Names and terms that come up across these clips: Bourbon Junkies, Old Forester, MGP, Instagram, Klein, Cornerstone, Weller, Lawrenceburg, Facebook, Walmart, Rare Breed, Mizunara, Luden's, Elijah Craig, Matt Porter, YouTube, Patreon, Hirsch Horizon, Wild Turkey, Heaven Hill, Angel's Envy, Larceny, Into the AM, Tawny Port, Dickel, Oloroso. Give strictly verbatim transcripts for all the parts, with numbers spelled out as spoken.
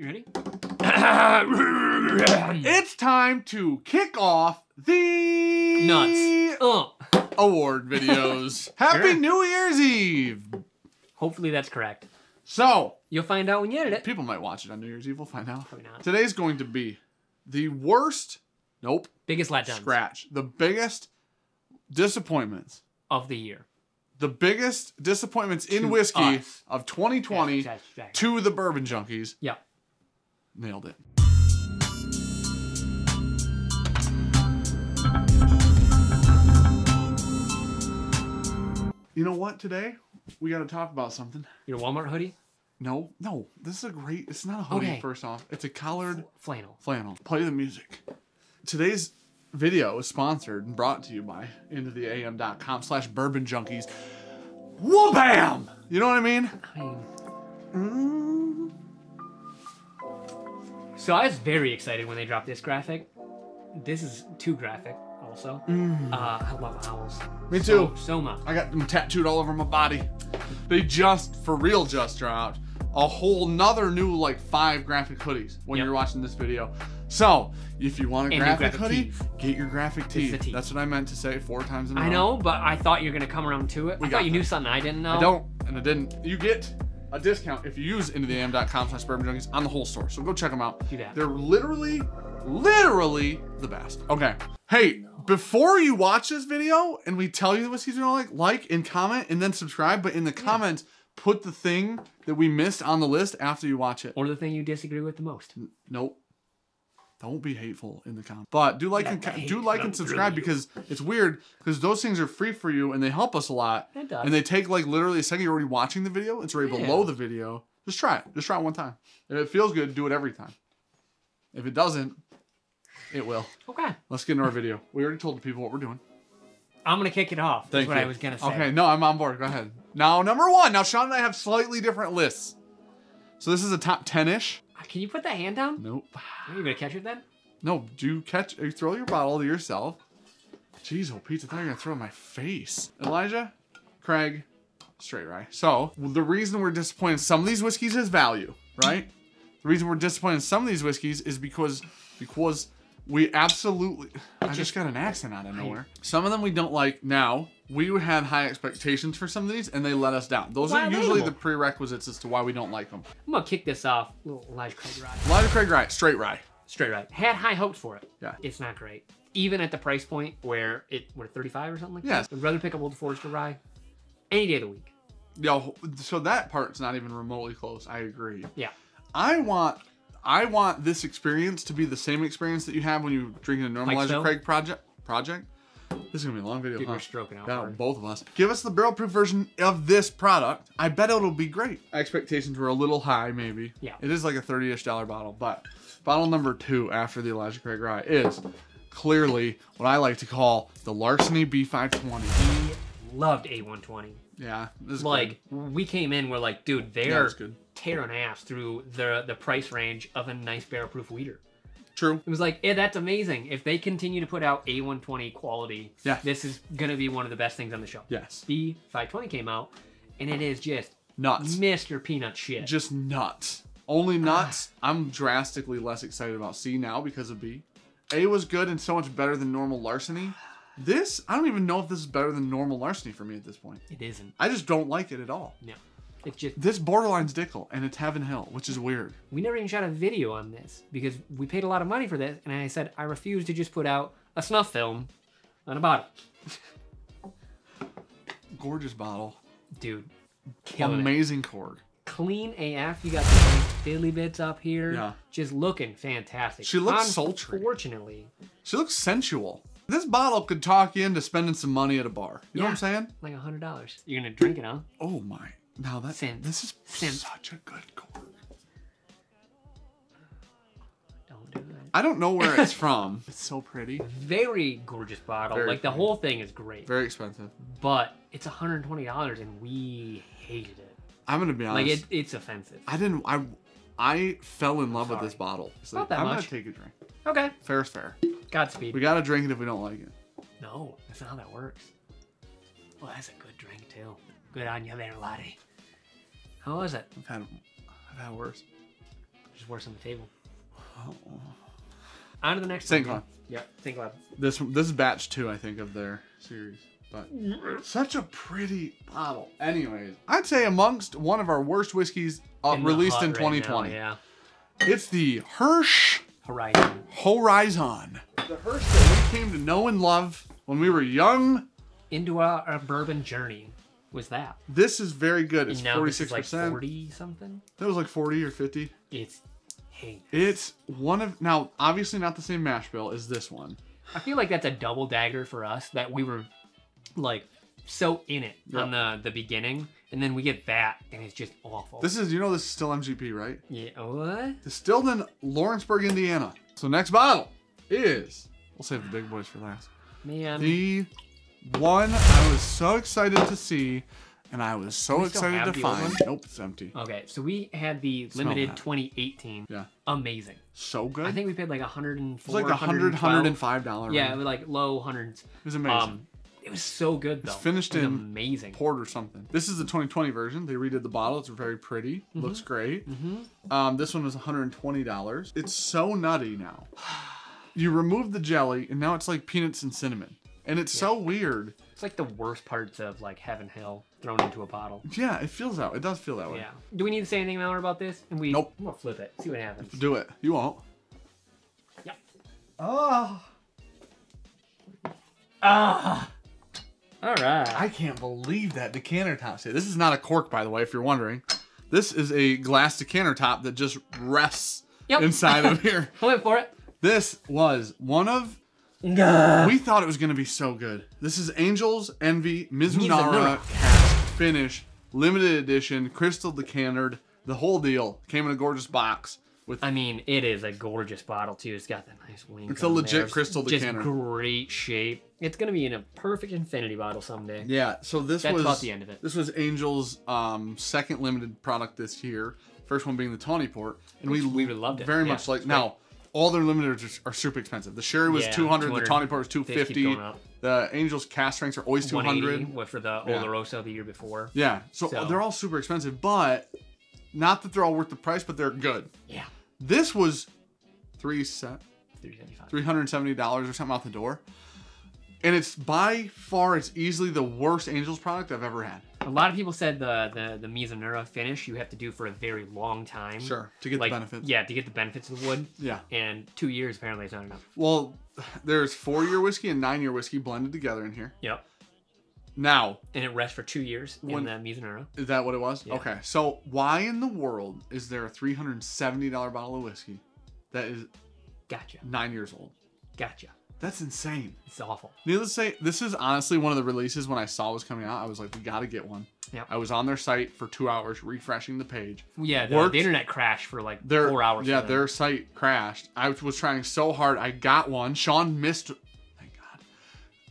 You ready? It's time to kick off the nuts Ugh. award videos. Happy sure. New Year's Eve. Hopefully that's correct. So you'll find out when you edit it. People might watch it on New Year's Eve. We'll find out. Probably not. Today's going to be the worst. Nope. Biggest letdown. Scratch. The biggest disappointments of the year. The biggest disappointments in to whiskey us. of twenty twenty yeah, exactly. to the Bourbon Junkies. Yeah. Nailed it. You know what? Today we got to talk about something. Your Walmart hoodie? No, no. This is a great. It's not a hoodie. Okay. First off, it's a collared flannel. Flannel. Play the music. Today's video is sponsored and brought to you by into the a m dot com slash bourbon junkies. Whoa, bam! You know what I mean? I mean, mm. So I was very excited when they dropped this graphic. This is too graphic, also. Mm. Uh, I love owls. Me too. So, so much. I got them tattooed all over my body. They just, for real, just dropped a whole nother new like five graphic hoodies when yep. you're watching this video. So if you want a graphic, graphic hoodie, tees. get your graphic tee. That's what I meant to say four times in a row. I know, but I thought you were gonna come around to it. We I thought you that. knew something I didn't know. I don't, and I didn't. You get a discount if you use into the a m dot com slash bourbon junkies on the whole store. So go check them out. Do that. They're literally, literally the best. Okay. Hey, before you watch this video and we tell you the whiskeys you don't like, like and comment and then subscribe. But in the yeah. comments, put the thing that we missed on the list after you watch it. Or the thing you disagree with the most. N nope. Don't be hateful in the comments. But do like yeah, and do like and subscribe because it's weird because those things are free for you and they help us a lot. It does. And they take like literally a second. You're already watching the video. It's right yeah. below the video. Just try it. Just try it one time. If it feels good, do it every time. If it doesn't, it will. Okay. Let's get into our video. We already told the people what we're doing. I'm going to kick it off. That's what I was going to say. Okay, no, I'm on board. Go ahead. Now, number one. Now, Sean and I have slightly different lists. So this is a top ten-ish. Can you put that hand down? Nope. Are you going to catch it then? No, do you catch, you throw your bottle to yourself. Jeez, oh, Pete, I thought you were going to throw it in my face. Elijah, Craig, straight rye. So the reason we're disappointed in some of these whiskeys is value, right? The reason we're disappointed in some of these whiskeys is because, because, we absolutely, I just got an accent out of nowhere. Some of them we don't like now. We had high expectations for some of these and they let us down. Those why are usually the prerequisites as to why we don't like them. I'm gonna kick this off, little Elijah Craig rye. Elijah Craig rye, straight rye. Straight rye. Had high hopes for it. Yeah. It's not great. Even at the price point where it, we're thirty-five or something like yes. that. I'd rather pick up Old Forester rye any day of the week. Yo, so that part's not even remotely close. I agree. Yeah. I want, I want this experience to be the same experience that you have when you drink a normal Elijah Craig project. Project. This is gonna be a long video. Dude, huh? We're stroking out. Yeah, both of us. Give us the barrel proof version of this product. I bet it'll be great. Expectations were a little high, maybe. Yeah. It is like a thirty-ish dollar bottle, but bottle number two after the Elijah Craig rye is clearly what I like to call the Larceny B five twenty. We loved A one twenty. Yeah, this is like good. We came in, we're like, dude, they're yeah, tearing ass through the the price range of a nice barrel proof weeder. True. It was like, yeah, that's amazing. If they continue to put out A one twenty quality, yeah. this is gonna be one of the best things on the shelf. Yes. B five twenty came out, and it is just nuts. Mister Peanut shit. Just nuts. Only nuts. Ah. I'm drastically less excited about C now because of B. A was good and so much better than normal Larceny. This, I don't even know if this is better than normal Larceny for me at this point. It isn't. I just don't like it at all. No. It's just... This borderline's Dickel, and it's Heaven Hill, which is weird. We never even shot a video on this, because we paid a lot of money for this, and I said, I refuse to just put out a snuff film on a bottle. Gorgeous bottle. Dude. Amazing cork. Clean A F. You got the fiddly bits up here. Yeah. Just looking fantastic. She looks sultry. Unfortunately. She looks sensual. This bottle could talk you into spending some money at a bar. You yeah, know what I'm saying? Like a hundred dollars. You're gonna drink it, huh? Oh my! Now that Sin. this is Sin. such a good cork. Don't do it. I don't know where it's from. It's so pretty. Very gorgeous bottle. Very like pretty. The whole thing is great. Very expensive. But it's a hundred and twenty dollars, and we hated it. I'm gonna be honest. Like it, it's offensive. I didn't. I, I fell in I'm love sorry. with this bottle. So Not that I'm much. gonna take a drink. Okay. Fair is fair. Godspeed. We gotta drink it if we don't like it. No, that's not how that works. Well, that's a good drink too. Good on you there, laddie. How was it? I've had, I've had worse. Just is worse on the table. Oh. On to the next one. Think Lab. Yeah, Think Lab. This this is batch two, I think, of their series. But such a pretty bottle. Anyways, I'd say amongst one of our worst whiskeys uh, in released in twenty twenty. Right now, yeah. It's the Hirsch Horizon. Horizon. The Hirsch that we came to know and love when we were young. Into our, our bourbon journey was that. This is very good. It's forty-six percent. Like forty something. That was like forty or fifty. It's heinous. It's one of, now obviously not the same mash bill as this one. I feel like that's a double dagger for us that we were like so in it yep. on the the beginning, and then we get that and it's just awful. This is, you know, this is still M G P, right? Yeah. What? Distilled in Lawrenceburg, Indiana. So next bottle is, we'll save the big boys for last. Man. The one I was so excited to see, and I was so excited to find. Nope, it's empty. Okay, so we had the limited twenty eighteen. Yeah. Amazing. So good. I think we paid like one hundred four dollars. It was like one hundred, one hundred five dollars. Yeah, it was like low hundreds. It was amazing. Um, It was so good though. It's finished it in amazing port or something. This is the twenty twenty version. They redid the bottle. It's very pretty. Mm-hmm. Looks great. Mm-hmm. um, this one was one hundred twenty dollars. It's so nutty now. You remove the jelly and now it's like peanuts and cinnamon. And it's yeah. so weird. It's like the worst parts of like Heaven Hill thrown into a bottle. Yeah, it feels that way. It does feel that way. Yeah. Do we need to say anything more about this? And we, nope. We'll flip it. See what happens. Do it. You won't. Yep. Oh. Ah. All right. I can't believe that decanter top. This is not a cork, by the way, if you're wondering. This is a glass decanter top that just rests yep. inside of here. I went for it. This was one of... Nah. We thought it was going to be so good. This is Angel's Envy Mizunara Cast Finish Limited Edition Crystal Decantered. The whole deal. Came in a gorgeous box. With, I mean, it is a gorgeous bottle too. It's got that nice wing. It's a legit there. crystal decanter. Just great shape. It's gonna be in a perfect infinity bottle someday. Yeah. So this That's was about the end of it. This was Angel's um, second limited product this year. First one being the Tawny Port, and Which we we loved it very yeah, much. Like great. Now, all their limiters are, are super expensive. The Sherry was yeah, two hundred, two hundred. The Tawny Port was two fifty. The Angel's cast strengths are always two hundred. What for the Oloroso yeah. the year before? Yeah. So, so they're all super expensive, but not that they're all worth the price, but they're good. Yeah. This was three set, three hundred seventy dollars or something out the door. And it's by far, it's easily the worst Angel's product I've ever had. A lot of people said the the, the Mizunara finish you have to do for a very long time. Sure, to get like, the benefits. Yeah, to get the benefits of the wood. Yeah. And two years apparently is not enough. Well, there's four year whiskey and nine year whiskey blended together in here. Yep. Now. And it rests for two years when, in the Mizunara. Is that what it was? Yeah. Okay. So why in the world is there a three hundred seventy dollar bottle of whiskey that is gotcha. nine years old? Gotcha. That's insane. It's awful. Needless to say, this is honestly one of the releases when I saw it was coming out, I was like, we got to get one. Yeah. I was on their site for two hours refreshing the page. Yeah, the, the internet crashed for like their, four hours. Yeah, their site crashed. I was trying so hard. I got one. Sean missed. Thank God.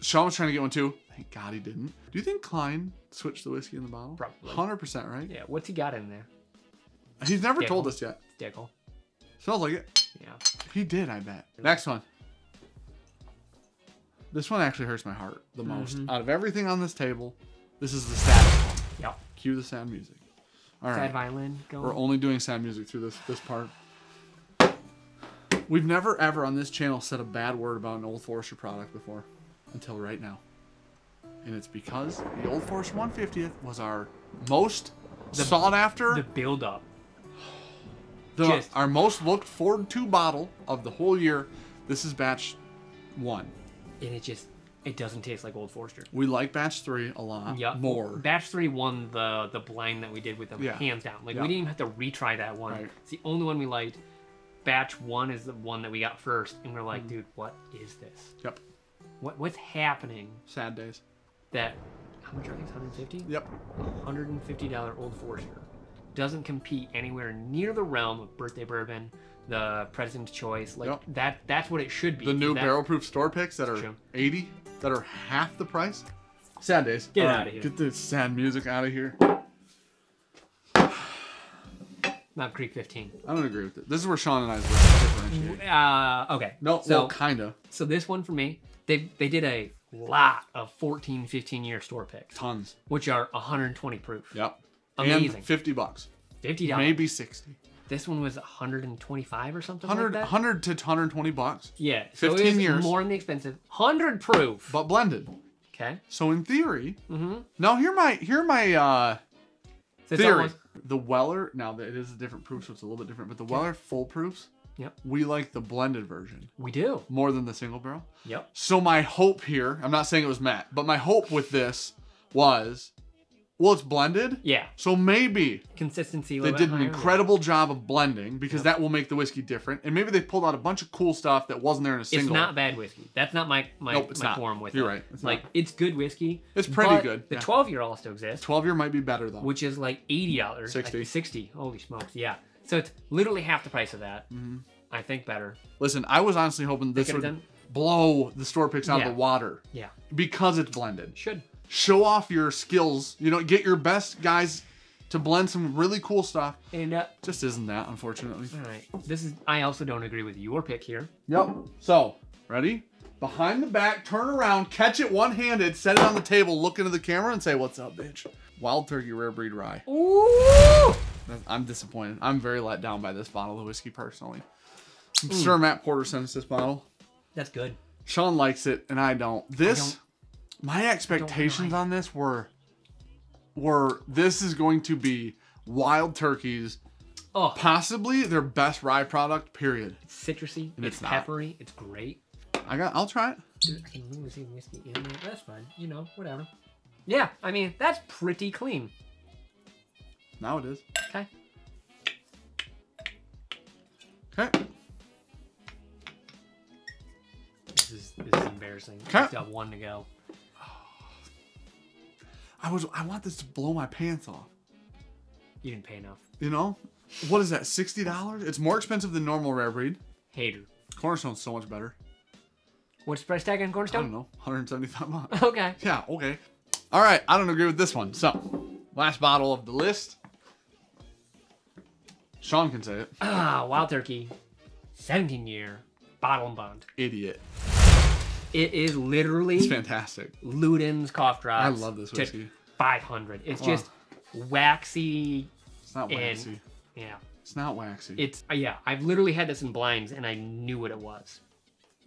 Sean was trying to get one too. Thank God he didn't. Do you think Klein switched the whiskey in the bottle? Probably. one hundred percent, right? Yeah. What's he got in there? He's never Dickel. told us yet. Dickel. Smells like it. Yeah. He did, I bet. Next one. This one actually hurts my heart the most. Mm-hmm. Out of everything on this table, this is the saddest one. Yep. Cue the sound music. All right. Sad violin going. We're only doing sound music through this, this part. We've never ever on this channel said a bad word about an Old Forester product before until right now. And it's because the Old Forester one fiftieth was our most the, sought after. The build up. The, Just. Our most looked forward to bottle of the whole year. This is batch one. And it just, it doesn't taste like Old Forester. We like batch three a lot yep. more. Batch three won the, the blind that we did with them, yeah. hands down. Like yep. we didn't even have to retry that one. Right. It's the only one we liked. Batch one is the one that we got first. And we're like, mm. dude, what is this? Yep. What What's happening? Sad days. That, how much are these, one hundred fifty? Yep. one hundred fifty dollar Old Forester. Doesn't compete anywhere near the realm of birthday bourbon, the President's Choice, like yep. that. That's what it should be. The new that, barrel proof store picks that are true. eighty, that are half the price. Sad days. Get All out right, of here. Get this sad music out of here. Not Creek fifteen. I don't agree with it. This is where Sean and I differentiate. Uh, okay. No, so, well, kind of. So this one for me, they they did a lot of fourteen, fifteen year store picks. Tons. Which are one hundred twenty proof. Yep. Amazing. And fifty bucks. fifty dollars. Maybe sixty. This one was one hundred twenty-five or something like that? one hundred to one hundred twenty bucks. Yeah. So fifteen years. More than the expensive. one hundred proof. But blended. Okay. So in theory, mm-hmm. now here my, here my uh, theory. Almost... The Weller, now it is a different proof, so it's a little bit different, but the okay. Weller full proofs, yep. we like the blended version. We do. More than the single barrel. Yep. So my hope here, I'm not saying it was Matt, but my hope with this was... Well, it's blended. Yeah. So maybe consistency. They did an incredible job of blending because yep. that will make the whiskey different. And maybe they pulled out a bunch of cool stuff that wasn't there in a single. It's not bad whiskey. That's not my my, nope, it's my not. Form with You're it. You're right. It's like not. It's good whiskey. It's pretty good. The yeah. twelve year also exists. twelve year might be better though. Which is like eighty dollars. sixty. Like sixty. Holy smokes. Yeah. So it's literally half the price of that. Mm-hmm. I think better. Listen, I was honestly hoping this would done? blow the store picks out yeah. of the water. Yeah. Because it's blended. Should. Show off your skills, you know, get your best guys to blend some really cool stuff. And uh, just isn't that, unfortunately. All right, this is, I also don't agree with your pick here. Yep, so ready? Behind the back, turn around, catch it one-handed, set it on the table, look into the camera and say, what's up, bitch? Wild Turkey Rare Breed Rye. Ooh! I'm disappointed. I'm very let down by this bottle of whiskey, personally. I'm mm. sure Matt Porter sent us this bottle. That's good. Sean likes it, and I don't. This... I don't. My expectations on this were, were this is going to be Wild Turkey's, oh. possibly their best rye product, period. It's citrusy, and it's, it's peppery, it's great. I got, I'll try it. Dude, I can literally see whiskey in there. That's fine, you know, whatever. Yeah, I mean, that's pretty clean. Now it is. Okay. Okay. This is, this is embarrassing. Okay. I still have one to go. I was, I want this to blow my pants off. You didn't pay enough. You know? What is that, sixty dollars? It's more expensive than normal Rare Breed. Hater. Cornerstone's so much better. What's the price tag on Cornerstone? I don't know, one hundred seventy-five bucks. Okay. Yeah, okay. All right, I don't agree with this one. So, last bottle of the list. Sean can say it. Ah, Wild Turkey, seventeen year bottle and bond. Idiot. It is literally it's fantastic. Luden's cough drops. I love this whiskey. five hundred. It's just oh. waxy. It's not waxy. And, yeah. It's not waxy. It's yeah. I've literally had this in blinds and I knew what it was.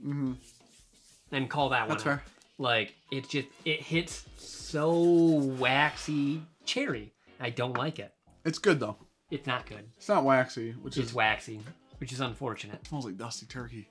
Mm-hmm. And call that That's one. That's fair. Like it's just it hits so waxy cherry. I don't like it. It's good though. It's not good. It's not waxy, which it's is waxy, which is unfortunate. It smells like dusty turkey.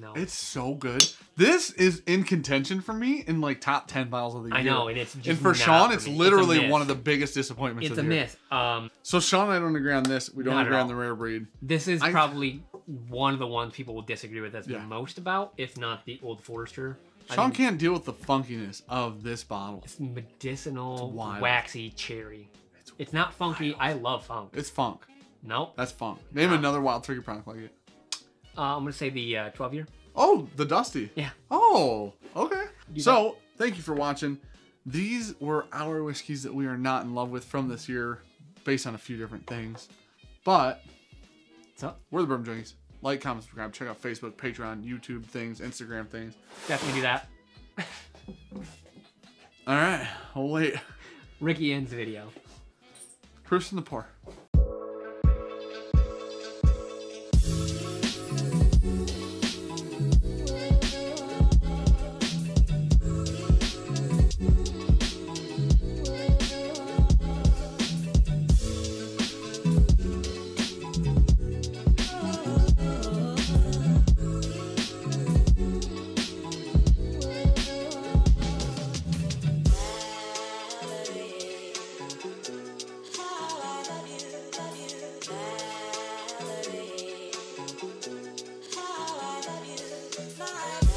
No. It's so good. This is in contention for me in like top ten bottles of the year. I know, and it's just and for Sean, for it's literally it's one of the biggest disappointments. It's of a the year. miss. Um, so Sean and I don't agree on this. We don't agree on the Rare Breed. This is I, probably one of the ones people will disagree with us yeah. the most about, if not the Old Forester. Sean I mean, can't deal with the funkiness of this bottle. It's medicinal, it's waxy cherry. It's, it's not funky. I love funk. It's funk. Nope. That's funk. Name no. another Wild Turkey product like it. Uh, I'm going to say the uh, twelve year. Oh, the Dusty. Yeah. Oh, okay. So thank you for watching. These were our whiskeys that we are not in love with from this year based on a few different things. But what's up? We're the Bourbon Junkies. Like, comment, subscribe. Check out Facebook, Patreon, YouTube things, Instagram things. Definitely do that. All right. I'll wait. Ricky ends the video. Proofs in the pour. Bye.